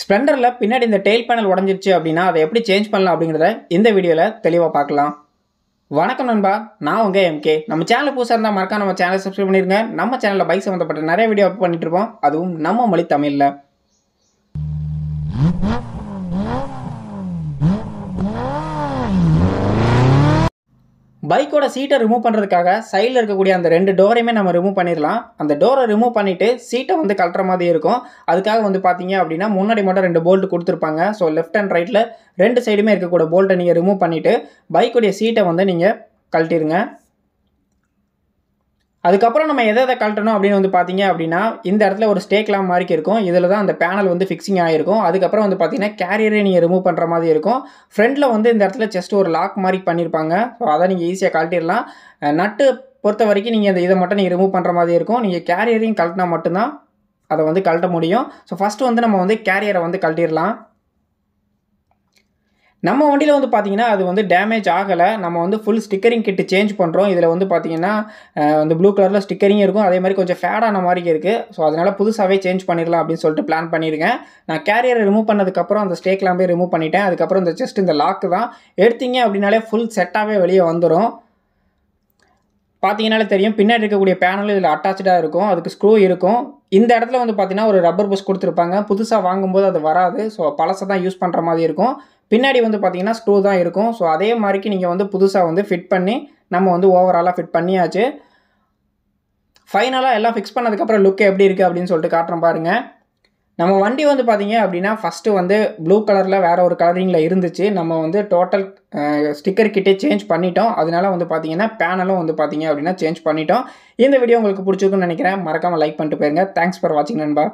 ஸ்ப்ளெண்டரில் பின்னாடி இந்த tail panel உடஞ்சிருச்சு அப்படின்னா அதை எப்படி சேஞ்ச் பண்ணலாம் அப்படிங்கிறத இந்த வீடியோவில் தெளிவாக பார்க்கலாம். வணக்கம் நண்பா, நான் உங்கள் எம்கே. நம்ம சேனல் புதுசாக இருந்தால் மறக்கா நம்ம சேனல் சப்ஸ்கிரைப் பண்ணிடுங்க. நம்ம சேனலில் பைக் சம்மந்தப்பட்ட நிறைய வீடியோ அப் பண்ணிட்டு இருப்போம், அதுவும் நம்ம மொழி தமிழில். பைக்கோட சீட்டை ரிமூவ் பண்ணுறதுக்காக சைடில் இருக்கக்கூடிய அந்த ரெண்டு டோரையுமே நம்ம ரிமூவ் பண்ணிடலாம். அந்த டோரை ரிமூவ் பண்ணிவிட்டு சீட்டை வந்து கழட்டுற மாதிரி இருக்கும். அதுக்காக வந்து பார்த்தீங்க அப்படின்னா முன்னாடி மட்டும் ரெண்டு போல்ட்டு கொடுத்துருப்பாங்க. ஸோ லெஃப்ட் அண்ட் ரைட்டில் ரெண்டு சைடுமே இருக்கக்கூடிய போல்ட்டை நீங்கள் ரிமூவ் பண்ணிவிட்டு பைக்குடைய சீட்டை வந்து நீங்கள் கழட்டிடுங்க. அதுக்கப்புறம் நம்ம எதை எதை கழட்டணும் அப்படின்னு வந்து பார்த்தீங்க அப்படின்னா இந்த இடத்துல ஒரு ஸ்டேக்லாம் மார்க் இருக்கும். இதில் தான் அந்த பேனல் வந்து ஃபிக்ஸிங் ஆகிருக்கும். அதுக்கப்புறம் வந்து பார்த்தீங்கன்னா கேரியரை நீங்கள் ரிமூவ் பண்ணுற மாதிரி இருக்கும். ஃப்ரண்டில் வந்து இந்த இடத்துல ஜஸ்ட் ஒரு லாக் மார்க் பண்ணியிருப்பாங்க. ஸோ அதை நீங்கள் ஈஸியாக கழட்டிடலாம். நட்டு பொறுத்த வரைக்கும் நீங்கள் அந்த இதை மட்டும் நீங்கள் ரிமூவ் பண்ணுற மாதிரி இருக்கும். நீங்கள் கேரியரையும் கழட்டினா மட்டும்தான் அதை வந்து கழட்ட முடியும். ஸோ ஃபஸ்ட்டு வந்து நம்ம வந்து கேரியரை வந்து கழட்டிடலாம். நம்ம வண்டியில் வந்து பார்த்திங்கன்னா அது வந்து டேமேஜ் ஆகலை. நம்ம வந்து ஃபுல் ஸ்டிக்கரிங் கிட்டு சேஞ்ச் பண்ணுறோம். இதில் வந்து பார்த்திங்கன்னா வந்து ப்ளூ கலரில் ஸ்டிக்கரிங் இருக்கும். அதே மாதிரி கொஞ்சம் ஃபேடான மாதிரி இருக்குது. ஸோ அதனால் புதுசாகவே சேஞ்ச் பண்ணிடலாம் அப்படின்னு சொல்லிட்டு பிளான் பண்ணியிருக்கேன். நான் கேரியரை ரிமூவ் பண்ணதுக்கப்புறம் அந்த ஸ்டேக்லாம் போய் ரிமூவ் பண்ணிட்டேன். அதுக்கப்புறம் இந்த ஜஸ்ட் இந்த லாக்கு தான் எடுத்தீங்க அப்படின்னாலே ஃபுல் செட்டாகவே வெளியே வந்துடும். பார்த்தீங்கன்னாலே தெரியும், பின்னாடி இருக்கக்கூடிய பேனல் இதில் அட்டாச்சாக இருக்கும். அதுக்கு ஸ்க்ரூ இருக்கும். இந்த இடத்துல வந்து பார்த்திங்கன்னா ஒரு ரப்பர் புஷ் கொடுத்துருப்பாங்க. புதுசாக வாங்கும்போது அது வராது. ஸோ பழசை தான் யூஸ் பண்ணுற மாதிரி இருக்கும். பின்னாடி வந்து பார்த்திங்கன்னா ஸ்க்ரூ தான் இருக்கும். ஸோ அதே மாதிரிக்கு நீங்கள் வந்து புதுசாக வந்து ஃபிட் பண்ணி நம்ம வந்து ஓவராலாக ஃபிட் பண்ணியாச்சு. ஃபைனலாக எல்லாம் ஃபிக்ஸ் பண்ணதுக்கப்புறம் லுக் எப்படி இருக்குது அப்படின்னு சொல்லிட்டு காட்டுறேன் பாருங்கள். நம்ம வண்டி வந்து பார்த்திங்க அப்படின்னா ஃபஸ்ட்டு வந்து ப்ளூ கலரில் வேறு ஒரு கலரிங்கில் இருந்துச்சு. நம்ம வந்து டோட்டல் ஸ்டிக்கர் கிட்டே சேஞ்ச் பண்ணிட்டோம். அதனால வந்து பார்த்திங்கன்னா பேனலும் வந்து பார்த்திங்க அப்படின்னா சேஞ்ச் பண்ணிட்டோம். இந்த வீடியோ உங்களுக்கு பிடிச்சிருக்குன்னு நினைக்கிறேன். மறக்காமல் லைக் பண்ணிட்டு போயிருங்க. தேங்க்ஸ் ஃபார் வாட்சிங் நண்பா.